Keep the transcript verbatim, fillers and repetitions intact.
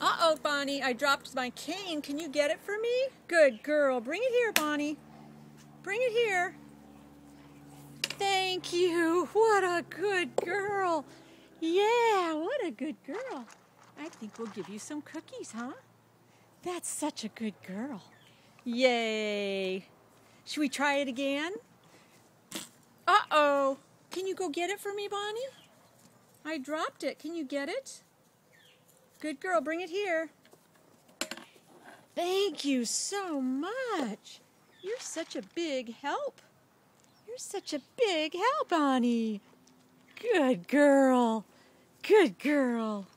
Uh-oh, Bonnie, I dropped my cane. Can you get it for me? Good girl. Bring it here, Bonnie. Bring it here. Thank you. What a good girl. Yeah, what a good girl. I think we'll give you some cookies, huh? That's such a good girl. Yay. Should we try it again? Uh-oh. Can you go get it for me, Bonnie? I dropped it. Can you get it? Good girl. Bring it here. Thank you so much. You're such a big help. You're such a big help, Bonnie. Good girl. Good girl.